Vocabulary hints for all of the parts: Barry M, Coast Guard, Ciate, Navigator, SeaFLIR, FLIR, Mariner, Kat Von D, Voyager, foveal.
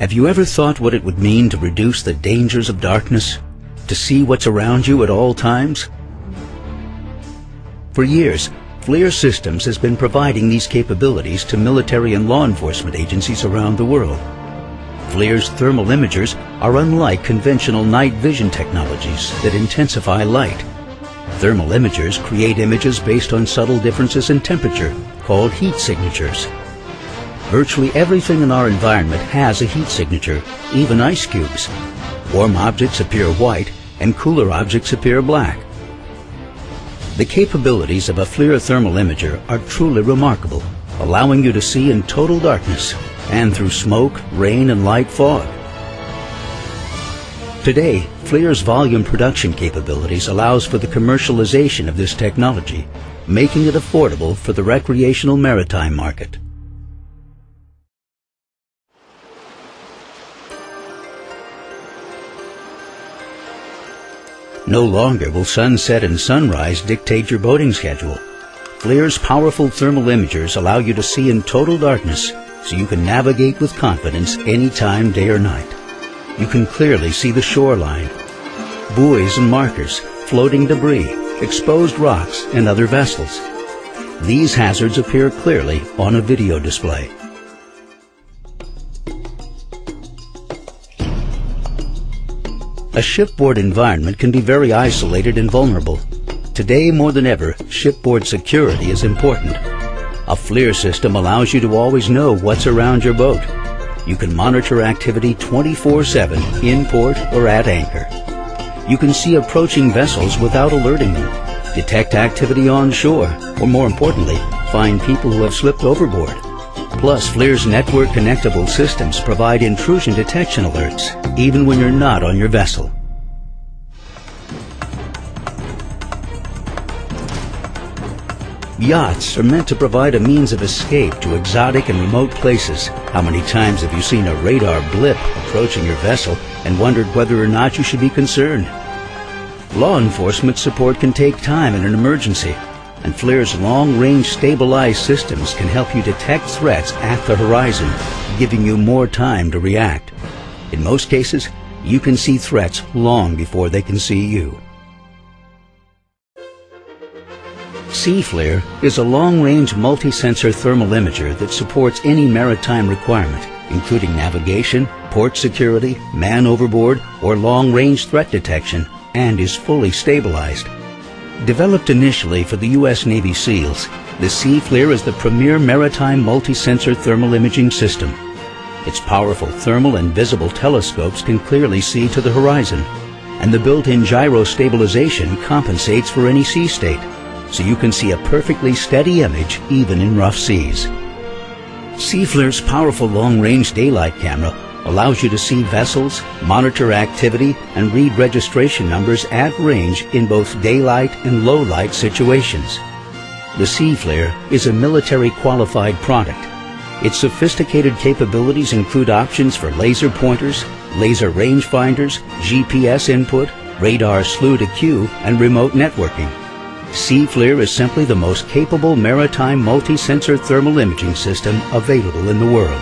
Have you ever thought what it would mean to reduce the dangers of darkness? To see what's around you at all times? For years, FLIR Systems has been providing these capabilities to military and law enforcement agencies around the world. FLIR's thermal imagers are unlike conventional night vision technologies that intensify light. Thermal imagers create images based on subtle differences in temperature, called heat signatures. Virtually everything in our environment has a heat signature, even ice cubes. Warm objects appear white and cooler objects appear black. The capabilities of a FLIR thermal imager are truly remarkable, allowing you to see in total darkness and through smoke, rain, and light fog. Today, FLIR's volume production capabilities allows for the commercialization of this technology, making it affordable for the recreational maritime market. No longer will sunset and sunrise dictate your boating schedule. FLIR's powerful thermal imagers allow you to see in total darkness, so you can navigate with confidence any time, day or night. You can clearly see the shoreline, buoys and markers, floating debris, exposed rocks, and other vessels. These hazards appear clearly on a video display. A shipboard environment can be very isolated and vulnerable. Today, more than ever, shipboard security is important. A FLIR system allows you to always know what's around your boat. You can monitor activity 24/7 in port or at anchor. You can see approaching vessels without alerting them, detect activity on shore, or more importantly, find people who have slipped overboard. Plus, FLIR's network connectable systems provide intrusion detection alerts, even when you're not on your vessel. Yachts are meant to provide a means of escape to exotic and remote places. How many times have you seen a radar blip approaching your vessel and wondered whether or not you should be concerned? Law enforcement support can take time in an emergency, and FLIR's long-range stabilized systems can help you detect threats at the horizon, giving you more time to react. In most cases, you can see threats long before they can see you. SeaFLIR is a long-range multi-sensor thermal imager that supports any maritime requirement, including navigation, port security, man overboard, or long-range threat detection, and is fully stabilized. Developed initially for the U.S. Navy SEALs, the SeaFLIR is the premier maritime multi-sensor thermal imaging system. Its powerful thermal and visible telescopes can clearly see to the horizon, and the built-in gyro stabilization compensates for any sea state, so you can see a perfectly steady image even in rough seas. SeaFLIR's powerful long-range daylight camera allows you to see vessels, monitor activity, and read registration numbers at range in both daylight and low-light situations. The SeaFLIR is a military-qualified product. Its sophisticated capabilities include options for laser pointers, laser rangefinders, GPS input, radar SLU-to-Q, and remote networking. SeaFLIR is simply the most capable maritime multi-sensor thermal imaging system available in the world.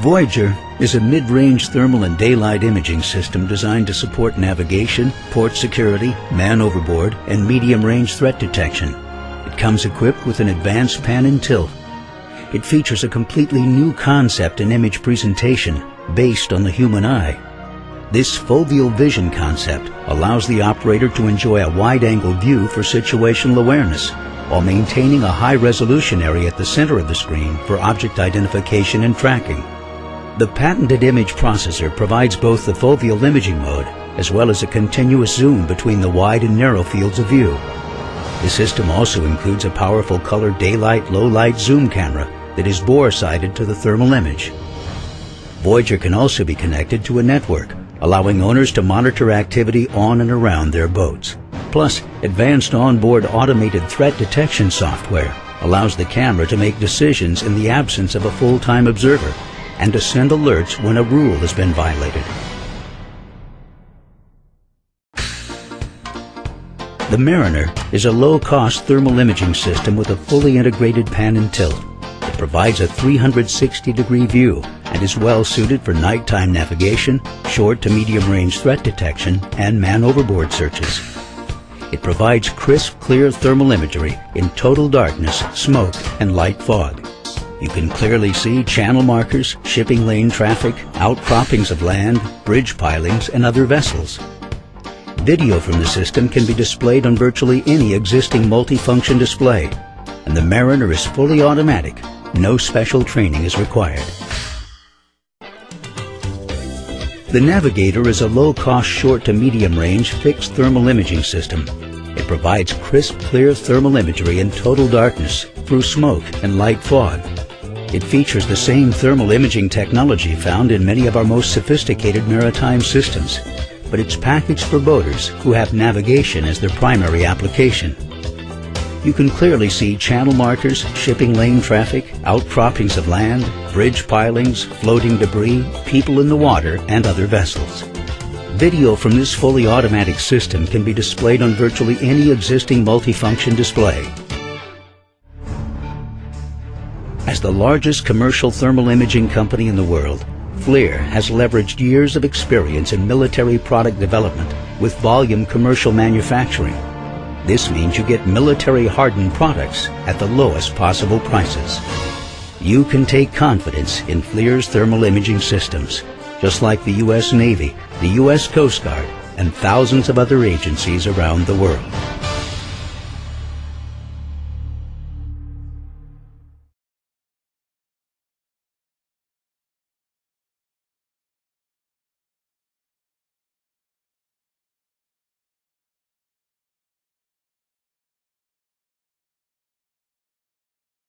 Voyager is a mid-range thermal and daylight imaging system designed to support navigation, port security, man overboard, and medium-range threat detection. It comes equipped with an advanced pan and tilt. It features a completely new concept and image presentation based on the human eye. This foveal vision concept allows the operator to enjoy a wide-angle view for situational awareness, while maintaining a high-resolution area at the center of the screen for object identification and tracking. The patented image processor provides both the foveal imaging mode as well as a continuous zoom between the wide and narrow fields of view. The system also includes a powerful color daylight low-light zoom camera that is boresighted to the thermal image. Voyager can also be connected to a network, allowing owners to monitor activity on and around their boats. Plus, advanced onboard automated threat detection software allows the camera to make decisions in the absence of a full-time observer, and to send alerts when a rule has been violated. The Mariner is a low-cost thermal imaging system with a fully integrated pan and tilt. It provides a 360-degree view and is well suited for nighttime navigation, short to medium-range threat detection, and man-overboard searches. It provides crisp, clear thermal imagery in total darkness, smoke, and light fog. You can clearly see channel markers, shipping lane traffic, outcroppings of land, bridge pilings, and other vessels. Video from the system can be displayed on virtually any existing multifunction display, and the Mariner is fully automatic. No special training is required. The Navigator is a low-cost, short to medium-range fixed thermal imaging system. It provides crisp, clear thermal imagery in total darkness, through smoke and light fog. It features the same thermal imaging technology found in many of our most sophisticated maritime systems, but it's packaged for boaters who have navigation as their primary application. You can clearly see channel markers, shipping lane traffic, outcroppings of land, bridge pilings, floating debris, people in the water, and other vessels. Video from this fully automatic system can be displayed on virtually any existing multifunction display. As the largest commercial thermal imaging company in the world, FLIR has leveraged years of experience in military product development with volume commercial manufacturing. This means you get military-hardened products at the lowest possible prices. You can take confidence in FLIR's thermal imaging systems, just like the U.S. Navy, the U.S. Coast Guard, and thousands of other agencies around the world.